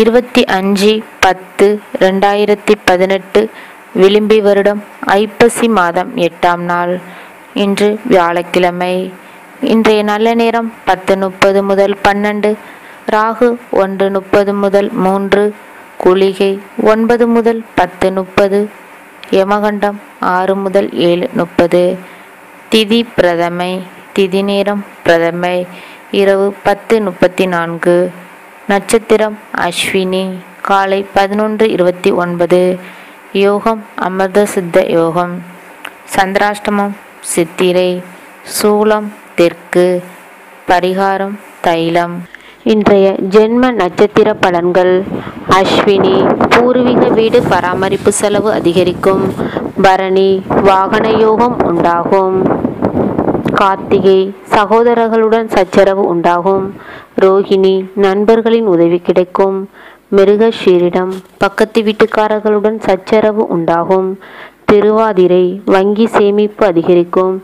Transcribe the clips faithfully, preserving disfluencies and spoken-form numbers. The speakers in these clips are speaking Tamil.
இருபத்தி அஞ்சு பத்து ரெண்டாயிரத்தி பதினெட்டு விளிம்பி வருடம் ஐப்பசி மாதம் எட்டாம் நாள். இன்று வியாழக்கிழமை. இன்றைய நல்ல நேரம் பத்து முப்பது முதல் பன்னெண்டு, ராகு ஒன்று முப்பது முதல் மூன்று, குளிகை ஒன்பது முதல் பத்து முப்பது, யமகண்டம் ஆறு முதல் ஏழு முப்பது. திதி பிரதமை. திதி நேரம் பிரதமை, இரவு பத்து முப்பத்தி நான்கு. நட்சத்திரம் அஸ்வினி, காலை பதினொன்று இருபத்தி ஒன்பது. யோகம் அமிர்த சித்த யோகம். சந்திராஷ்டமம் சித்திரை. சூலம் தெற்கு. பரிகாரம் தைலம். இன்றைய ஜென்ம நட்சத்திர பலன்கள். அஸ்வினி, பூர்வீக வீடு பராமரிப்பு செலவு அதிகரிக்கும். பரணி, வாகன யோகம் உண்டாகும். கார்த்திகை, சகோதரர்களுடன் சச்சரவு உண்டாகும். ரோகிணி, நண்பர்களின் உதவி கிடைக்கும். மிருகஷீரிடம், பக்கத்து வீட்டுக்காரர்களுடன் சச்சரவு உண்டாகும். திருவாதிரை, வங்கி சேமிப்பு அதிகரிக்கும்.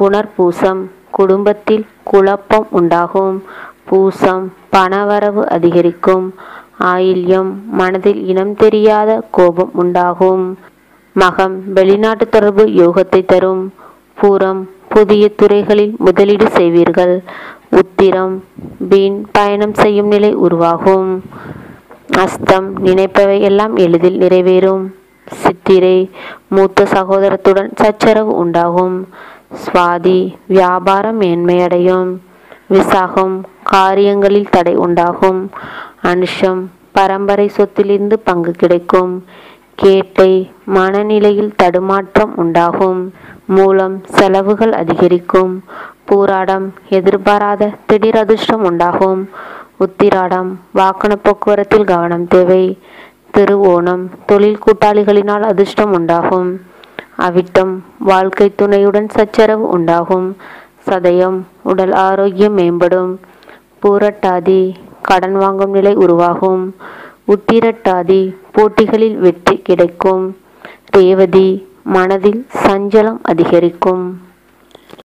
புனர்பூசம், குடும்பத்தில் குழப்பம் உண்டாகும். பூசம், பணவரவு அதிகரிக்கும். ஆயில்யம், மனதில் இனம் தெரியாத கோபம் உண்டாகும். மகம், வெளிநாட்டு தொடர்பு யோகத்தை தரும். பூரம், புதிய துறைகளில் முதலீடு செய்வீர்கள். உத்திரம், வீண் பயணம் செய்யும் நிலை உருவாகும். அஸ்தம், நினைப்பவை எல்லாம் எளிதில் நிறைவேறும். சித்திரை, மூத்த சகோதரத்துடன் சச்சரவு உண்டாகும். சுவாதி, வியாபாரம் மேன்மையடையும். விசாகம், காரியங்களில் தடை உண்டாகும். அனுஷம், பரம்பரை சொத்திலிருந்து பங்கு கிடைக்கும். கேட்டை, மனநிலையில் தடுமாற்றம் உண்டாகும். மூலம், செலவுகள் அதிகரிக்கும். பூராடம், எதிர்பாராத திடீர் அதிர்ஷ்டம் உண்டாகும். உத்திராடம், வாகன போக்குவரத்தில் கவனம் தேவை. திருவோணம், தொழில் கூட்டாளிகளினால் அதிர்ஷ்டம் உண்டாகும். அவிட்டம், வாழ்க்கை துணையுடன் சச்சரவு உண்டாகும். சதயம், உடல் ஆரோக்கியம் மேம்படும். பூரட்டாதி, கடன் வாங்கும் நிலை உருவாகும். உத்திரட்டாதி, போட்டிகளில் வெற்றி கிடைக்கும். ரேவதி, மனதில் சஞ்சலம் அதிகரிக்கும்.